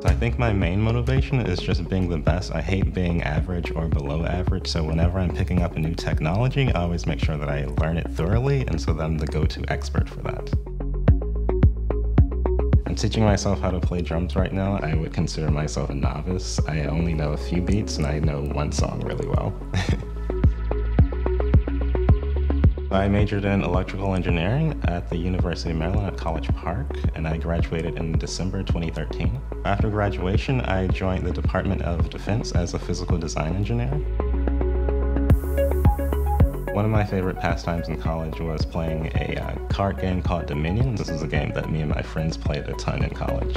So I think my main motivation is just being the best. I hate being average or below average, so whenever I'm picking up a new technology, I always make sure that I learn it thoroughly, and so that I'm the go-to expert for that. I'm teaching myself how to play drums right now. I would consider myself a novice. I only know a few beats, and I know one song really well. I majored in electrical engineering at the University of Maryland at College Park, and I graduated in December 2013. After graduation, I joined the Department of Defense as a physical design engineer. One of my favorite pastimes in college was playing a card game called Dominion. This is a game that me and my friends played a ton in college.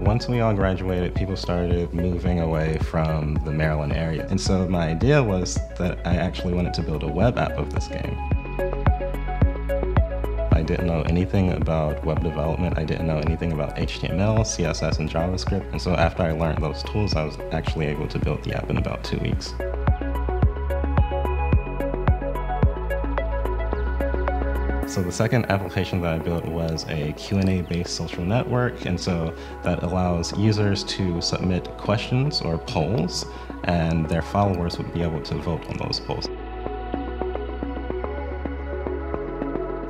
Once we all graduated, people started moving away from the Maryland area. And so my idea was that I actually wanted to build a web app of this game. I didn't know anything about web development. I didn't know anything about HTML, CSS, and JavaScript. And so after I learned those tools, I was actually able to build the app in about 2 weeks. So the second application that I built was a Q&A based social network, and so that allows users to submit questions or polls, and their followers would be able to vote on those polls.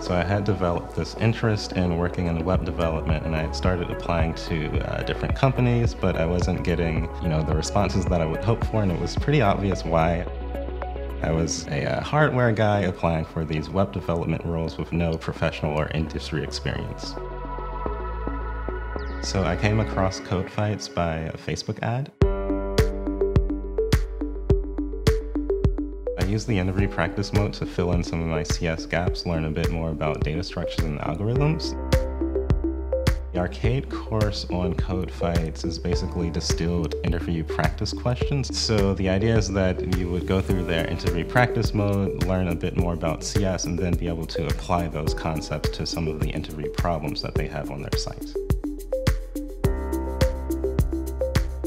So I had developed this interest in working in web development, and I started applying to different companies, but I wasn't getting, the responses that I would hope for, and it was pretty obvious why. I was a hardware guy applying for these web development roles with no professional or industry experience. So I came across CodeSignal by a Facebook ad. I used the interview practice mode to fill in some of my CS gaps, learn a bit more about data structures and algorithms. The arcade course on Code Fights is basically distilled interview practice questions. So the idea is that you would go through their interview practice mode, learn a bit more about CS, and then be able to apply those concepts to some of the interview problems that they have on their site.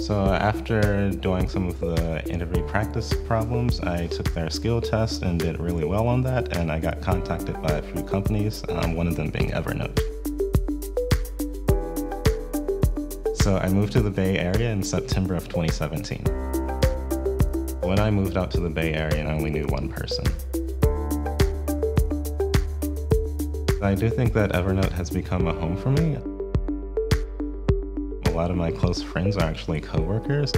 So after doing some of the interview practice problems, I took their skill test and did really well on that, and I got contacted by a few companies, one of them being Evernote. So I moved to the Bay Area in September of 2017. When I moved out to the Bay Area, I only knew one person. I do think that Evernote has become a home for me. A lot of my close friends are actually coworkers.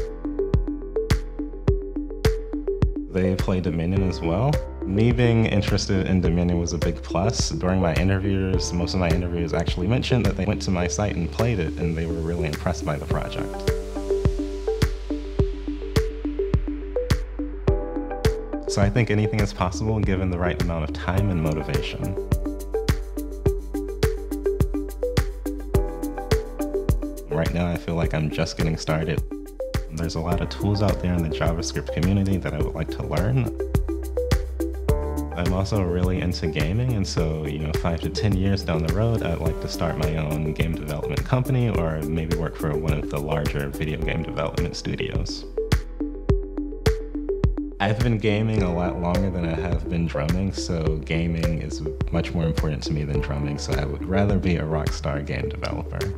They play Dominion as well. Me being interested in Dominion was a big plus. During my interviews, most of my interviewers actually mentioned that they went to my site and played it, and they were really impressed by the project. So I think anything is possible given the right amount of time and motivation. Right now, I feel like I'm just getting started. There's a lot of tools out there in the JavaScript community that I would like to learn. I'm also really into gaming, and so 5 to 10 years down the road, I'd like to start my own game development company, or maybe work for one of the larger video game development studios. I've been gaming a lot longer than I have been drumming, so gaming is much more important to me than drumming, so I would rather be a rock star game developer.